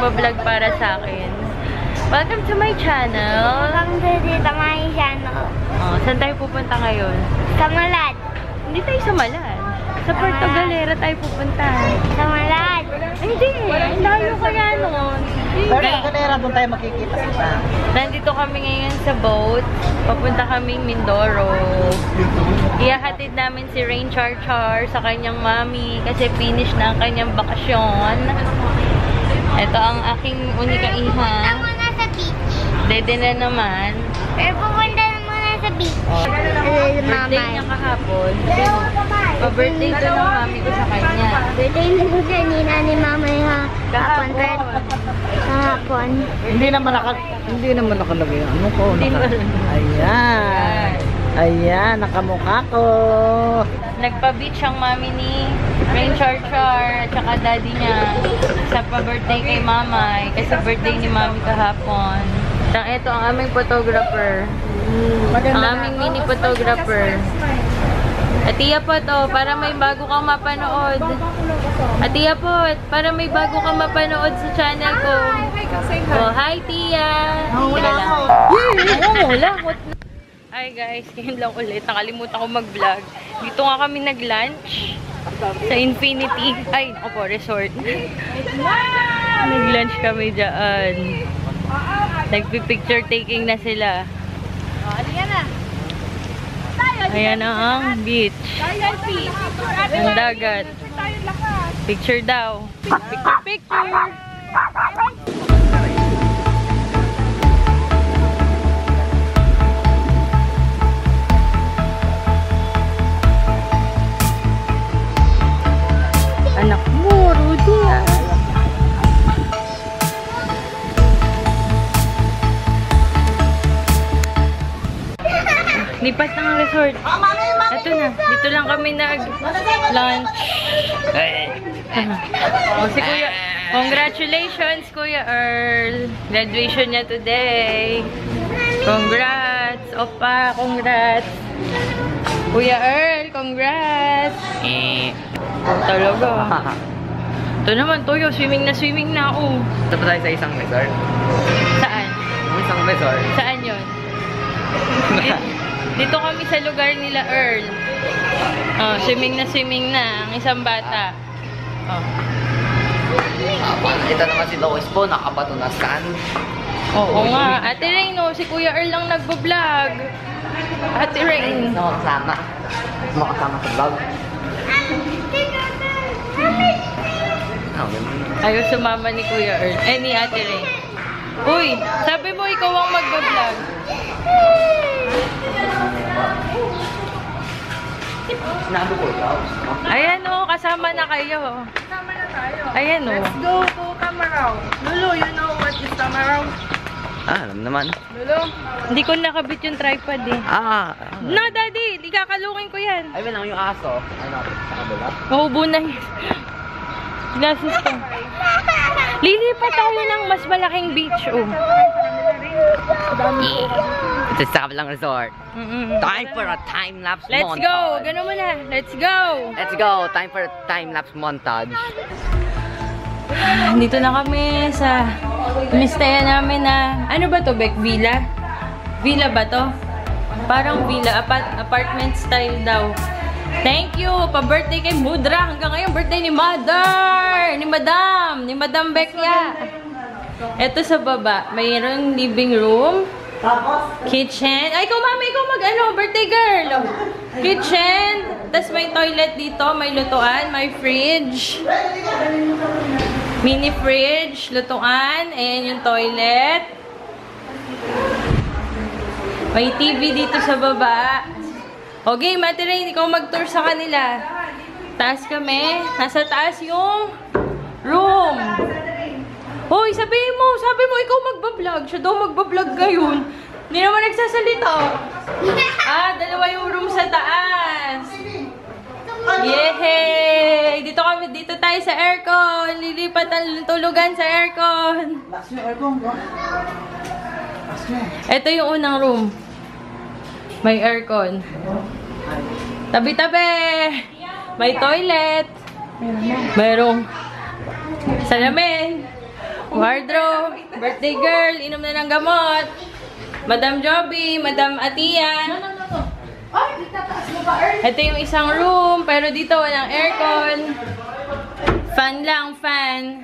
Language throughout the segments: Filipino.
nagbablog para sa akin. Welcome to my channel. Welcome to my channel. Oh, saan tayo pupunta ngayon? Sa Malad. Hindi tayo sa Malad. Sa Puerto Galera tayo pupunta. Sa Malad. Hindi. Layo kaya nun. Pero sa Galera doon tayo makikita sa. Nandito kami ngayon sa boat. Papunta kaming Mindoro. Iyahatid namin si Rain Char-Char sa kanyang mami kasi finish na ang kanyang bakasyon. Ito ang aking unikaiha. Pero muna sa beach. Dede na naman. Pero pupunta muna sa beach. Birthday niya kahapon. Pa-birthday to ng mami ko sa kanya. Birthday ko siya ni nani mama kahapon. Kahapon. Hindi naman nakalagay. Ano ko? Ayan. Ayan, nakamukha ko. Nagpa-beach ang mami ni Rain Char-Char at saka daddy niya sa pa-birthday kay mama kasi birthday ni mami kahapon. Ito ang aming photographer. Ang aming mini photographer. Atiya po to, para may bago kang mapanood. Atiya po, para may bago kang mapanood sa channel ko. Oh, hi Tia! Wala. Hi guys, ngayon lang ulit. Nakalimutan ko mag-vlog. Dito nga kami nag-lunch sa Infinity. Ay, ako po, resort. Nag-lunch kami dyan. Nagpipicture taking na sila. Ayan ang beach. Ang dagat. Picture daw. Picture! Lipat ng resort. Ito na. Dito lang kami nag-lunch. Oh, si Kuya. Congratulations, Kuya Earl. Graduation niya today. Congrats. Opa, congrats. Kuya Earl, congrats. Talaga. Ito naman, Toyo. Swimming na ako. Ito tayo sa isang resort. Saan? Isang resort. Saan yun? Dito kami sa lugar nila Earl. Oh, swimming na ang isang bata. Oh. Ito naman si Lois po, nakabato na saan. Oo nga. Ate Rain, no, si Kuya Earl lang nagbo-vlog. Ate Rain. Makasama sa vlog. Ayaw sumama ni Kuya Earl. Eh, ni Ate Rain. Uy, sabi mo ikaw ang magbo-vlog. Ayan o, kasama na kayo. Kasama na tayo. Ayan o. Let's go to Camarao. Lulu, you know what is Camarao? Ah, alam naman. Lulu? Hindi ko nakabit yung tripod eh. Ah. No, Daddy, hindi kakalukin ko yan. Ay, wala yung aso. Ano, nakabula? Mahubo na yun. Glasses ko. Lilipat tayo ng mas malaking beach o. Ito sa kabilang resort. Time for a time-lapse montage. Let's go! Ganun mo na. Let's go! Time for a time-lapse montage. Dito na kami sa mistaya namin na ano ba to, Beck? Villa? Villa ba to? Parang villa. Apartment style daw. Thank you! Pa-birthday kay Mudra. Hanggang ngayon, birthday ni Mother! Ni Madam Beckia. Ito sa baba. Mayroong living room. Kitchen. Ay, ikaw mami, ikaw mag-ano, birthday girl. Kitchen. Tapos may toilet dito, may lutuan, may fridge. Mini fridge, lutuan. Ayan yung toilet. May TV dito sa baba. Okay, Mate Rain, ikaw mag-tour sa kanila. Taas kami. Nasa taas yung room. Hoy, sabi mo, ikaw magbablog. Siya daw magbablog ngayon. Hindi naman nagsasalita. Ah, dalawa yung room sa taas. Yehey! Dito tayo sa aircon. Lilipat ang tulugan sa aircon. Ito yung unang room. May aircon. Tabi-tabi! May toilet. Mayroong salamin. Wardro, birthday girl, inom na ng gamot. Madam Joby, Madam Atian. Ay, itataas mo ba, Earl? Ito yung isang room, pero dito walang aircon. Fan lang, fan.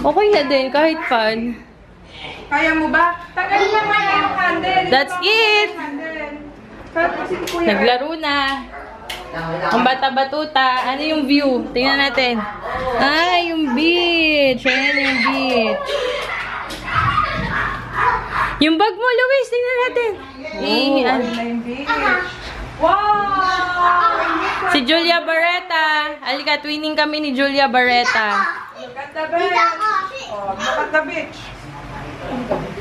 Okay na din, kahit fan. Kaya mo ba? Tagal na kaya yung candle. That's it! Naglaro na. Ang bata-batuta. Ano yung view? Tingnan natin. Ay, yung beach. Ayan yung beach. Yung bag mo, Luis. Tingnan natin. Wow! Si Julia Barretta. Halika, twinning kami ni Julia Barretta. Look at the beach. Look at the beach.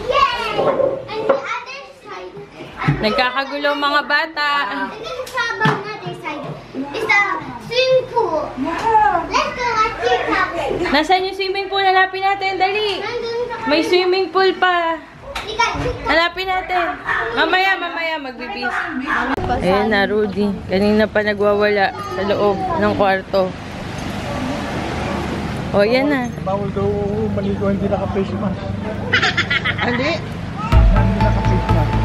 Yeah! And the other side. Nagkakagulo mga bata. And then sa other side is a swimming pool. Let's go at swimming pool. Nasaan yung swimming pool? Hanapin natin. Dali. May swimming pool pa. Hanapin natin. Mamaya, mamaya. Magbibis. Ayan na, Rudy. Kanina pa nagwawala sa loob ng kwarto. O, yan na. Bawal daw maligo, hindi naka-face mask. Hindi? Hindi naka-face mask.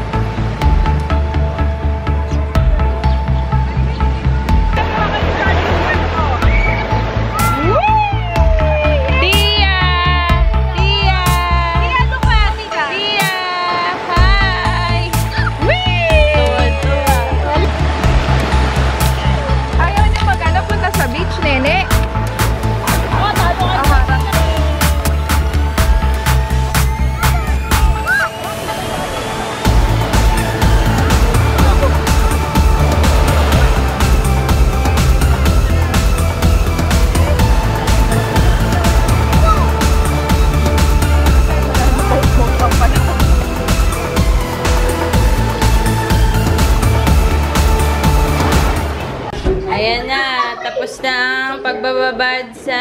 Ayan na, tapos na ang pagbababad sa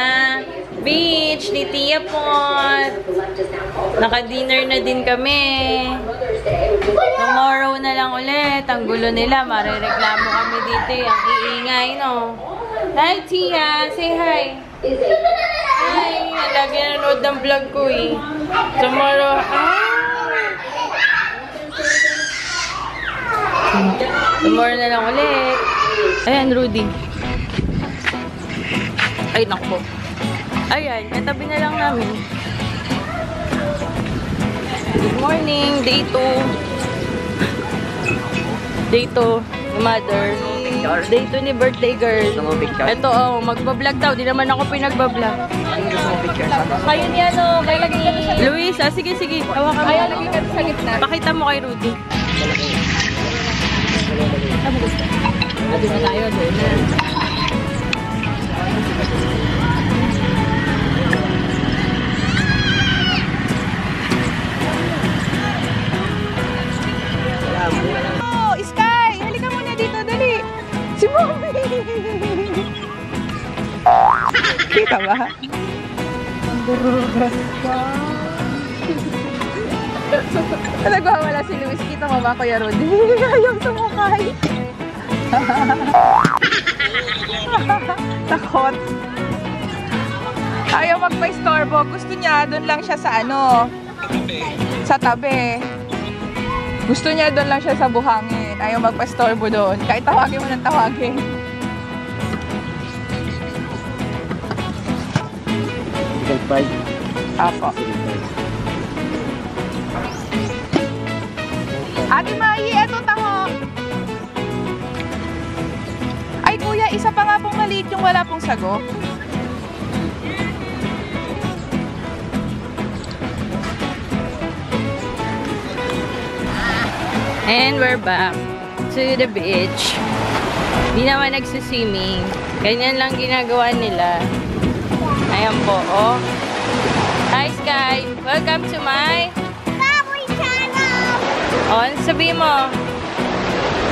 beach ni Tia Pot. Naka-dinner na din kami. Tomorrow na lang ulit. Ang gulo nila, marereklamo kami dito. Ang iingay, no? Hi, Tia! Say hi! Hi! Lagi nanood ng vlog ko, eh. Tomorrow... Tomorrow na lang ulit. Ayan, Rudy. Ay, naku. Ayan, katabi na lang namin. Good morning, day 2. Day 2, mother. Day 2 ni birthday girl. Ito, oh, magbablog daw. Di naman ako pinagbablog. Kayo ni ano, kayo lagi ka sa gitna. Luis, ah, sige, sige. Kayo lagi ka sa gitna. Pakita mo kay Rudy. Tama gusto. Ado na tayo, dinner. Oh, Sky! Halika muna dito, dali! Si Mommy! Kita ba? Nagwawala si Luis. Kita mo ba, Kuya Rudy? Ayaw tumukay. Takot. Ayaw magpa-istorbo. Gusto niya, doon lang siya sa ano? Sa tabi. Gusto niya, doon lang siya sa buhangin. Ayaw magpa-istorbo doon. Kahit tawagin mo ng tawagin. Goodbye. Apo. Ate Mai, eto taho. Ay kuya, isa pa nga pong maliit yung wala pong sagot. And we're back to the beach. Di naman nagsuswimming. Ganyan lang ginagawa nila. Ayan po, oh. Hi Sky, welcome to my... O, ano sabihin mo?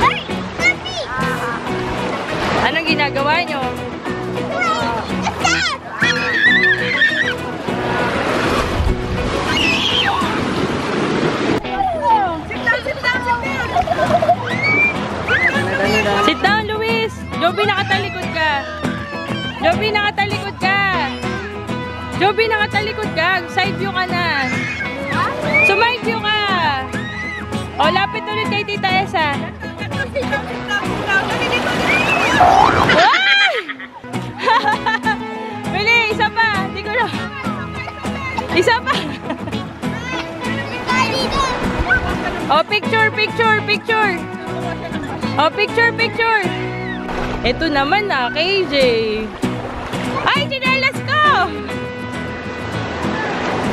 Ay! Mami! Anong ginagawa nyo? Sit down! Sit down! Sit down! Sit down, Luis! Joby, nakatalikod ka! Joby, nakatalikod ka! Joby, nakatalikod ka. Side view ka na. Sumide view ka. O, lapit ulit kay Tita Esa. Bili, isa pa. Hindi ko na. Isa pa. O, picture, picture, picture. O, picture, picture. Ito naman na, KJ. Ay, chinelas ko!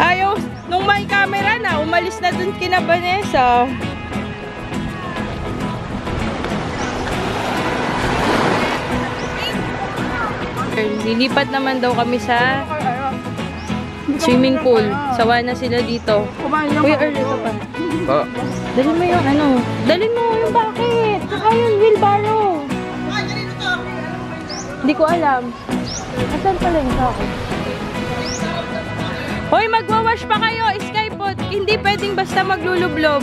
Ayaw, nung may camera na, umalis na dun kina Vanessa. Lilipat naman daw kami sa swimming pool. Sawa na sila dito. Uy, early ito pa. Dali mo yung ano. Dali mo yung bucket. Saka yung wheelbarrow. Hindi ko alam. Asan pala yung ako? Hoy, magwawash pa kayo. Sky pot. Hindi pwedeng basta maglulublob.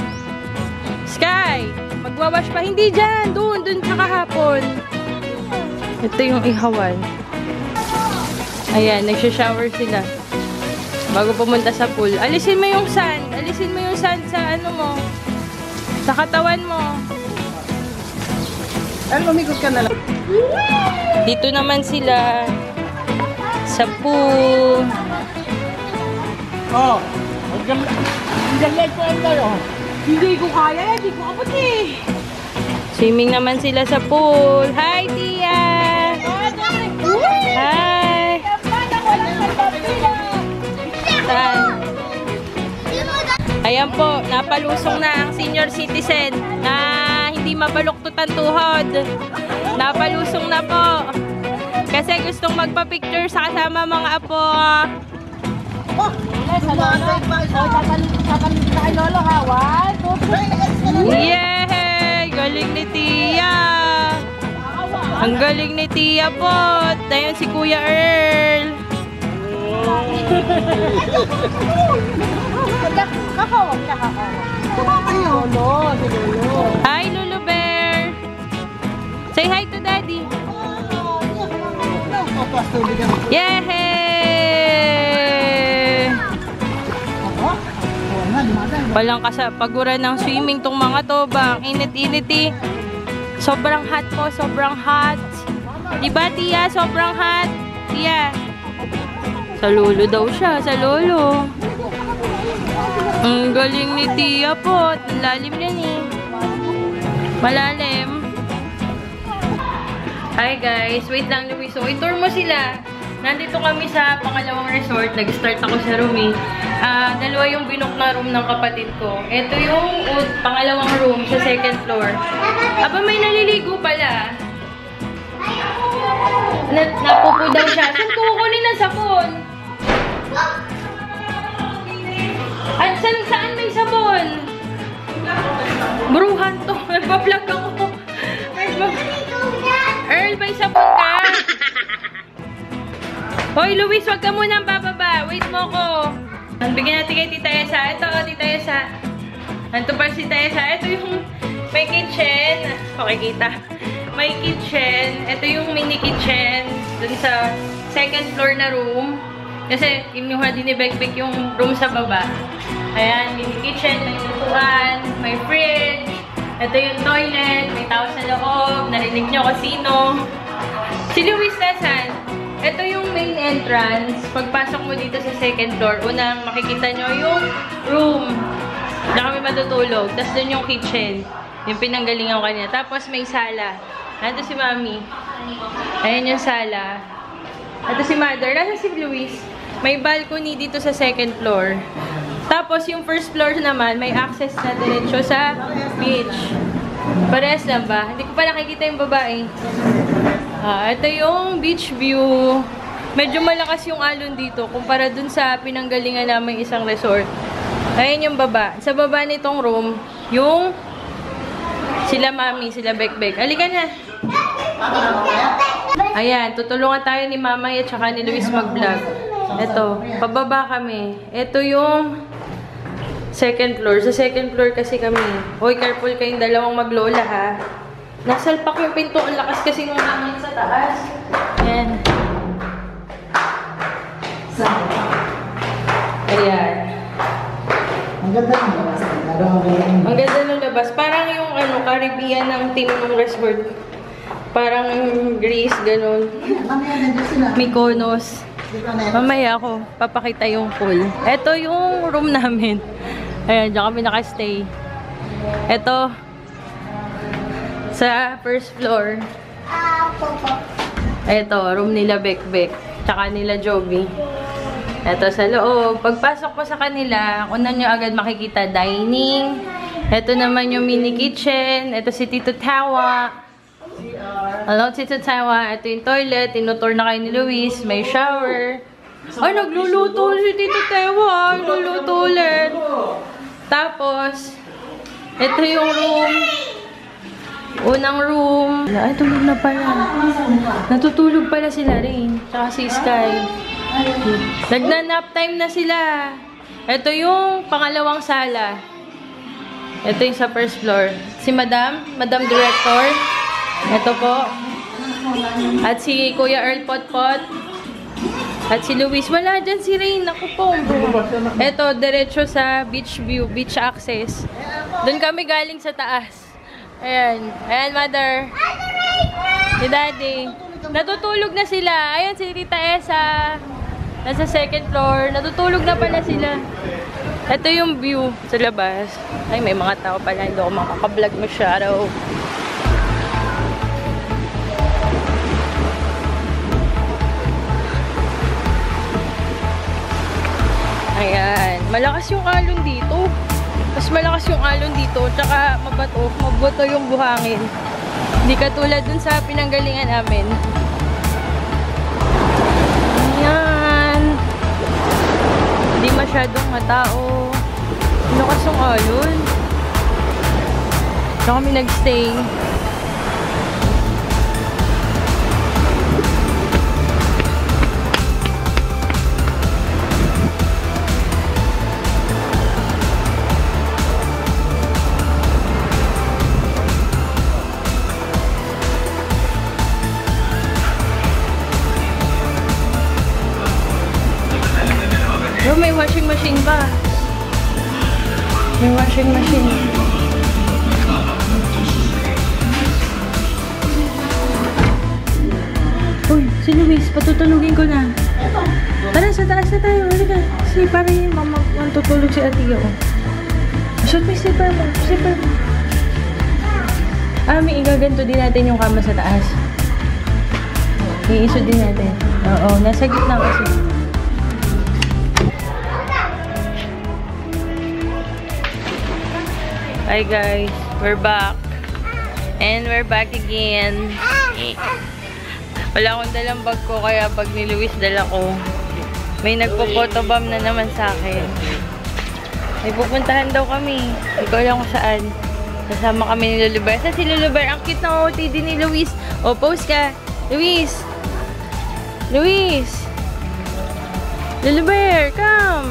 Sky, magwawash pa. Hindi dyan. Doon. Doon sa kahapon. Ito yung ihawan. Ayan, nagsha-shower sila. Bago pumunta sa pool. Alisin mo yung sand. Alisin mo yung sand sa ano mo. Sa katawan mo. Ay, lumikot ka na lang. Dito naman sila. Sa pool. Oh. Maglalay po ang tayo. Hindi ko kaya. Hindi ko abot eh. Swimming naman sila sa pool. Hi, Tia! Hi! Ayan po, napalusong na ang senior citizen na hindi mabaluktutan tuhod. Napalusong na po. Kasi gustong magpa-picture sa kasama mga apo. Oh, lolo ha. Yay! Galing ni Tia. Ang galing ni Tia po. Dayon si Kuya Earl. Hi, Lulu Bear. Say hi to Daddy. Yay! Walang kasapaguran ng swimming tong mga to. Bang init-init. Sobrang hot po, sobrang hot. Diba, Tia? Sobrang hot. Tia. Sa lolo daw siya, sa lolo. Ang galing ni Tia po. Lalim yan eh. Malalim. Hi guys, wait lang Luis. So, i-tour mo sila. Nandito kami sa pangalawang resort. Nag-start ako sa room eh. Dalawa yung binook na room ng kapatid ko. Ito yung pangalawang room sa second floor. Aba, may naliligo pala. Napupo daw siya. Saan kukunin ang sabon? At saan may sabon? Bruhan to. Nagpa-vlog ako. Earl, may sabon ka? Hoy, Luis, wag ka muna ang bababa. Wait mo ko. Bigyan natin kay Tita Esa. Ito, Tita Esa. Ito pa si Tita Esa. Ito yung may kitchen. Okay, kita. May kitchen. Ito yung mini kitchen dun sa second floor na room. Kasi inuha din ni Bekbek yung room sa baba. Ayan, mini kitchen, may lutuan, may fridge. Ito yung toilet, may tao sa loob. Narinig nyo kung sino. Si Luis Nasan. Ito yung main entrance. Pagpasok mo dito sa second floor, unang makikita nyo yung room na kami matutulog. Tapos dun yung kitchen. Yung pinanggalingan ko kanya. Tapos may sala. Nandito si Mami. Ayan yung sala. Nandito si Mother. Nasa si Luis. May balcony dito sa second floor. Tapos yung first floor naman, may access na diretso sa beach. Parehas lang ba? Hindi ko pa nakikita yung babae. Ito yung beach view. Medyo malakas yung alon dito kumpara dun sa pinanggalingan namin isang resort. Ayan yung baba. Sa baba nitong room, yung sila Mami, sila Bekbek. Halika na. Ayan, tutulungan tayo ni Mama at saka ni Luis mag-vlog. Ito, pababa kami. Ito yung second floor. Sa second floor kasi kami. Hoy, careful kayong dalawang maglola ha. Nasalpak yung pinto. Ang lakas kasi ng hangin sa taas. Ayan. Ayan. Ang ganda ng labas. Ang ganda ng labas. Parang yung ano, Caribbean ng team ng resort. Parang Greece, ganun. Mykonos. Mamaya ako, papakita yung pool. Ito yung room namin. Ayan, diyan kami nakastay. Ito, sa first floor. Ito, room nila Bekbek, tsaka nila Joby. Ito sa loob. Pagpasok po sa kanila, una nyo agad makikita dining. Ito naman yung mini kitchen. Ito si Tito Tawa. Hello, Tito Tawa. Ito yung toilet. Tinutour na kayo ni Luis. May shower. Ay, nagluluto si Tito Tawa. Nagluluto ulit. Tapos, ito yung room. Unang room. Ay, tulog na pala. Natutulog pala sila rin. Tsaka si Sky. Nagna-nap time na sila. Ito yung pangalawang sala. Ito yung sa first floor. Si Madam Director. Ito po. At si Kuya Earl Potpot. At si Luis. Wala dyan si Rain. Naku po. Ito, diretso sa beach view. Beach access. Doon kami galing sa taas. Ayan. Ayan, Mother. Si Daddy. Natutulog na sila. Ayan, si Tita Esa. Nasa second floor. Natutulog na pala sila. Ito yung view sa labas. Ay, may mga tao pala. Hindi ako makakablog masyado. Ayan. Malakas yung alon dito. Mas malakas yung alon dito. Tsaka mabato. Mabato yung buhangin. Hindi katulad dun sa pinanggalingan namin. Ayan. Hindi masyadong matao. Malakas yung alon. Saan kami nagstay? May washing machine pa. May washing machine. Uy, si Luis, patutunugin ko na. Tara, sa taas na tayo. Halika. Si Pari, mamang tutulog si Atiyo. Shoot me, sleeper mo. Sleeper mo. Ah, may igaganto din natin yung kama sa taas. Iiso din natin. Oo, nasa gitna kasi. Hi guys, we're back. And we're back again. Wala akong dalang bag ko, kaya pag ni Luis dala ko, may nagpo-photobomb na naman sa akin. May pupuntahan daw kami. Hindi ko alam kung saan. Kasama kami ni Lulubar. Saan si Lulubar? Ang cute na OOTD ni Luis. O, pose ka. Luis! Luis! Lulubar, come!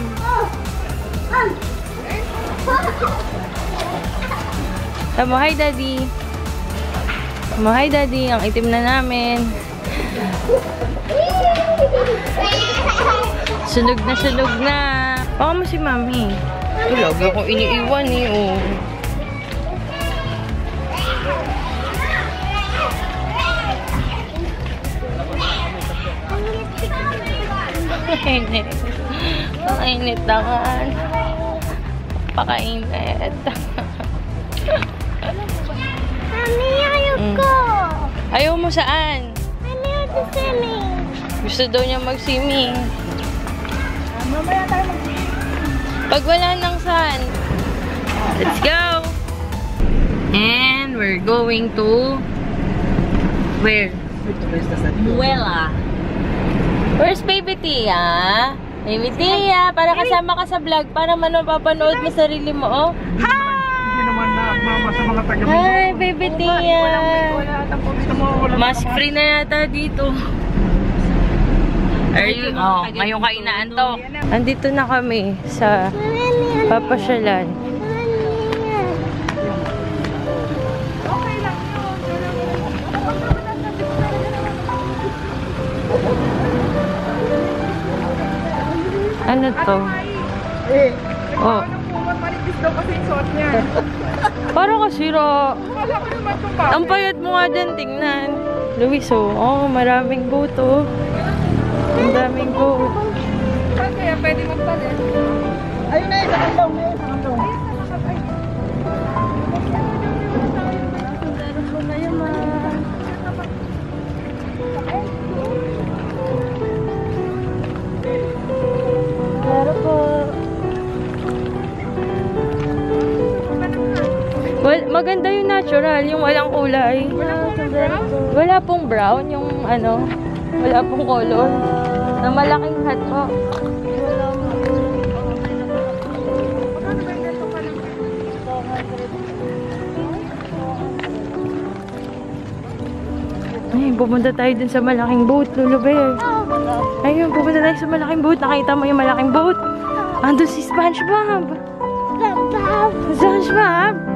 Tama, hi Daddy. Tama, hi Daddy. Ang itim na namin. Sunog na, sunog na. Baka mo si Mami. Tulog akong iniiwan eh, oh. Kainit. Kainit naman. Pakainit. Mami, ayaw ko. Ayaw mo saan? Ayaw to swimming. Gusto daw niya mag-swimming. Mamaya tayo mag-swimming. Pag wala ng sun. Let's go! And we're going to... Where? Muelle. Where's Baby Tia? Baby Tia, para kasama ka sa vlog. Para mapapanood mo sarili mo, oh. Hi! Hi, Baby Tia! Mas free na yata dito. Are you? Oh, ngayong kainaan to. Andito na kami sa papasyalan. Ano to? Eh. Oh. Manipis daw kasi yung suot niya. Parang kasira. Wala ko naman kung bakit. Ang payat mo nga dyan, tingnan. Luis, oh. Oh, maraming goat, oh. Ang daming goat. Saan kaya pwede magpalit? Ayun na, isa kang daw. Maganda yung natural, yung walang kulay. Wala pong brown, yung ano, wala pong color. Na malaking hat po. Ay, pupunta tayo dun sa malaking boat, Lulubay. Ayun, pupunta tayo sa malaking boat. Nakita mo yung malaking boat? Andun si SpongeBob! SpongeBob!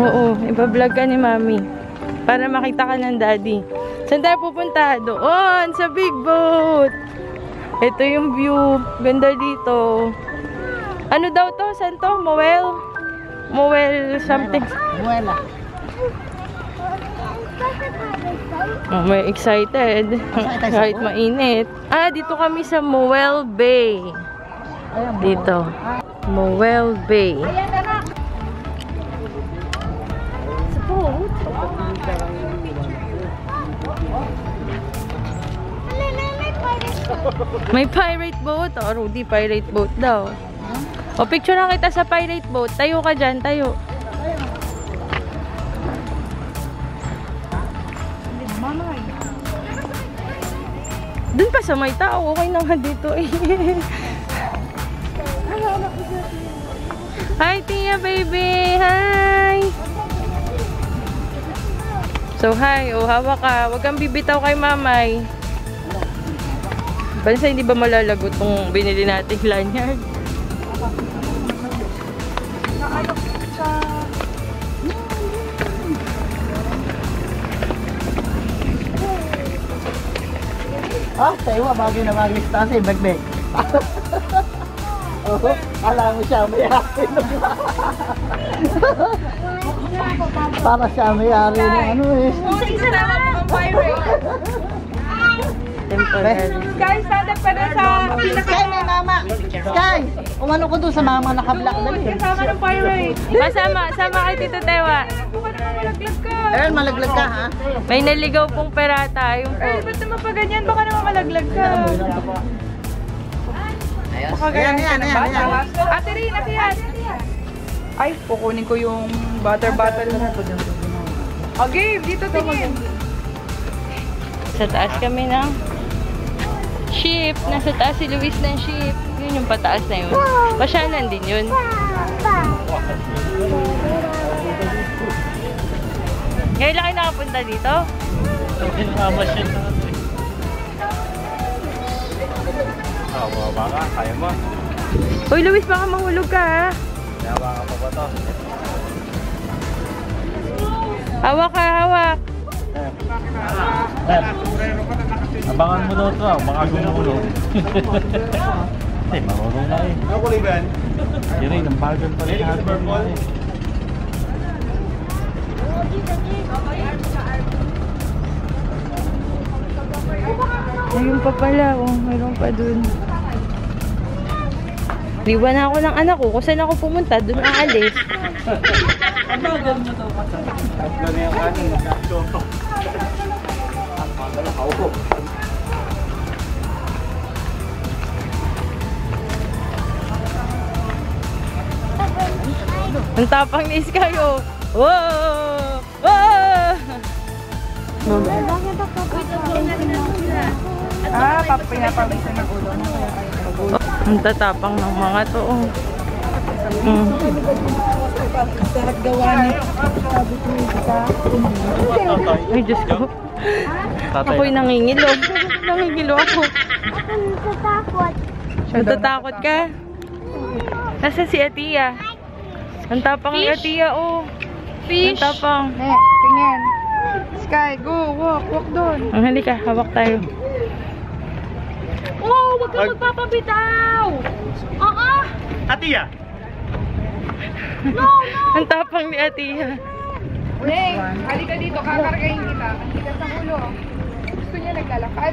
Oo, iba-vlog ka ni Mami. Para makita ka ng Daddy. Saan tayo pupunta? Doon, sa big boat. Ito yung view. Ganda dito. Ano daw to? Saan to? Muelle? Muelle something. Muelle. Oh, may excited. Kahit mainit. Ah, dito kami sa Muelle Bay. Dito. Muelle Bay. May pirate boat. O, Rudy, pirate boat daw. O, picture na kita sa pirate boat. Tayo ka dyan, tayo. Doon pa sa may tao. Okay naman dito eh. Hi, Tia baby. Hi. So, hi. O, hawak ka. Huwag kang bibitaw kay Mamay. Bansa, hindi ba malalagot kung binili nating lanyard? Ah, tayo ba? Bagay na bagay sa taas eh, bagbeg. Oo, alam mo siya mayari. Para siya mayari ng ano eh. Muling salamat ang pirate. Guys, stand up ka doon sa pinaka... Sky, may mama! Sky! Umano ko doon sa mama naka-black doon. Kasama ng pirate. Masama, sama kay Tito Tewa. Malaglag ka. Earl, malaglag ka ha? May naligaw pong perata. Earl, ba't naman pa ganyan? Baka naman malaglag ka. Baka ganyan ka na ba? Ate Rin, ate yan! Ay, kukunin ko yung butter bottle. Okay, dito tingin. Sa taas kami ng... ship. Nasa taas si Luis ng ship. Yun yung pataas na yun. Pasyalan din yun. Ngayon lang kayo nakapunta dito? Uy Luis, baka mahulog ka ha? Hawak ka, hawak. Abangan mo daw ito ah, baka gumulong. Hindi, marunong na eh. Ano kulay ba yan? Yan rin, ang bargain pa rin. Hindi, purple? Ayun pa pala, oh, mayroon pa dun. Liwan na ako ng anak ko, kung saan ako pumunta, dun aalis. Ang bagal mo daw pa sa tatlan na yung kanin, kachoto. Ang tapang ni Sky, oh! Wow! Wow! Ah, papinapawisan ang ulo mo. Ang tatapang ng mga to, oh. Sarap gawa niyo. Sabit niyo ka. Ay, Diyos ko. Ako'y nangingilog. Nangingilog ako. Ako natatakot. Natatakot ka? Nasaan si Atia? Ang tapang ni Atia, oh. Fish. Ang tapang. Eh, tingin. Sky, go, walk, walk doon. Halika, hawak tayo. Wow, Huwag kang magpapabitaw. Oo. Atiya. No, no. Ang tapang ni Atiya. Neng, halika dito. Kakargahin kita. Ang higas ng ulo. Gusto niya naglalakad.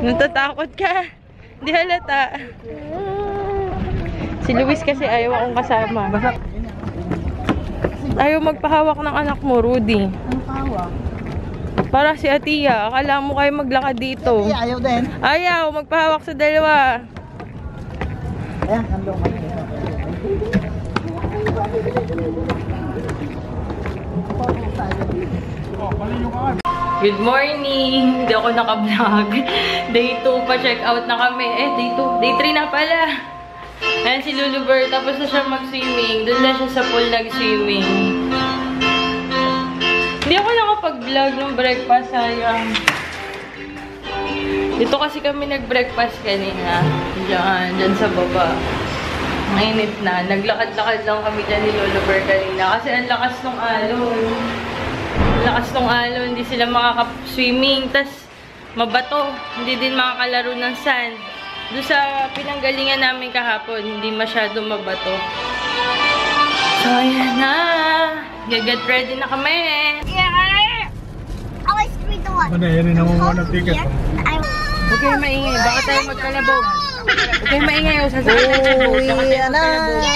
Natatakot ka. Hindi halata. Si Luis kasi ayaw akong kasama. Ayaw magpahawak ng anak mo, Rudy. Ang pahawak? Para si Atiya. Akala mo kayo maglakad dito. Atiya, ayaw din? Ayaw. Magpahawak sa dalawa. Ayan, nandong kami. Good morning! Hindi ako naka-vlog. Day 2 pa, check out na kami. Eh, day 2. Day 3 na pala. Ayan si Lulu Bird. Tapos na siya mag-swimming. Doon na siya sa pool nag-swimming. Hindi ako nakapag-vlog ng breakfast. Sayang. Dito kasi kami nag-breakfast kanina. Diyan. Diyan sa baba. Mainit na. Naglakad-lakad lang kami dyan ni Lulu Bird kanina. Kasi ang lakas ng alon. Hindi sila makaka-swimming. Tas mabato. Hindi din makakalaro ng sand. Doon sa pinanggalingan namin kahapon, hindi masyado mabato. So, ayan na. Get ready na kami. Yeah! I was free to watch. Huwag kayo maingay. Baka tayo magkalabog. Huwag kayo maingay. Sasakit na dyan. Baka tayo magkalabog.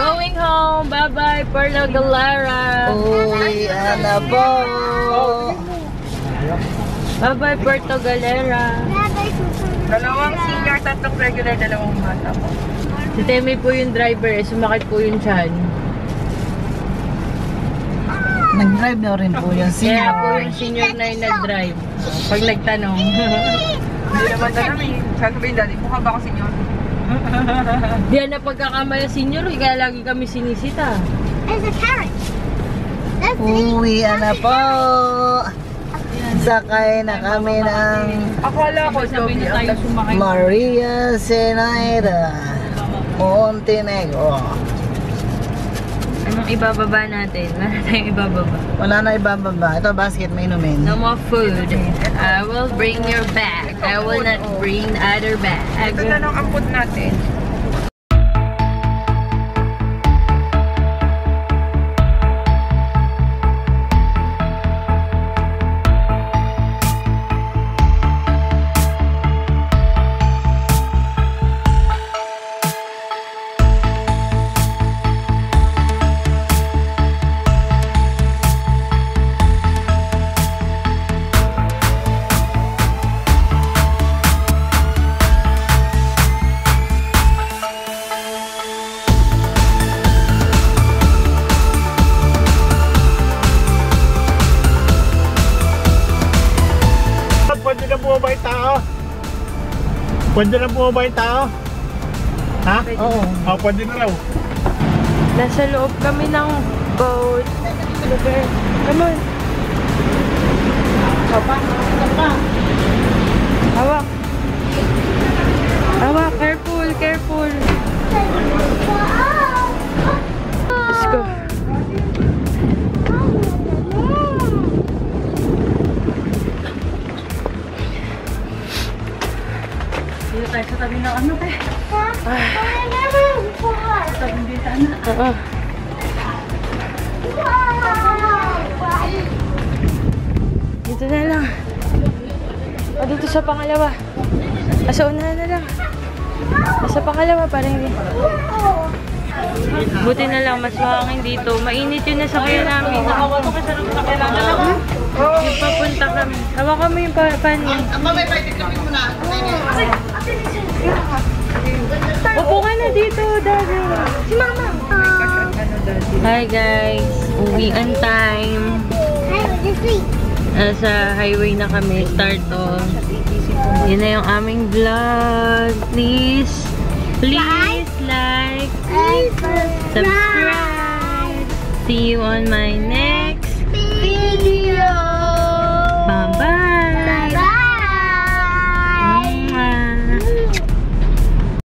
Going home. Bye-bye, Puerto Galera. Uy, anabog. Bye-bye, Puerto Galera. Dalawang senior, tatlong regular, dalawang bata po. Si Temi po yung driver. Eh, sumakit po yung chan. Nag-drive na rin po yung senior. Kaya po yung senior na yung nag-drive. Pag nagtanong. Hindi naman tanong eh. Sasabihin dali, mukha ba ako senior? Diyan na pagkakamala senior, kaya lagi kami sinisita. There's a carrot. Uwi na po. Sakay na kami ng Maria Zenaira Montenegro. Anong ibababa natin? Wala tayong ibababa. Wala na ibababa. Ito basket, may inumin. No more food. I will bring your bag. I will not bring other bag. Ito na nung amput natin. Pwede na bumaba yung tao? Ha? Oo. Oh, pwede na raw. Nasa loob kami ng boat. Come on. Hawak. Hawak. Careful, careful. Let's go. Tayo sa tabi ng ano, pe? Sa tabi ng bintana. Oo. Dito na lang. O, dito sa pangalawa. Sa unahan na lang. Sa pangalawa, parang hindi. Buti na lang, mas mahangin dito. Mainit yun na sa kaya namin. Nakawa ko kasi nung nakailangan na lang. Papunta kami. Hawa kami yung paano. Mamay, pwede kami muna. Upo ka na dito, Daddy. Si Mama. Hi guys. Uwian time. Nasa highway na kami. Start to. Yun na yung aming vlog. Please. Please like. Subscribe. See you on my next.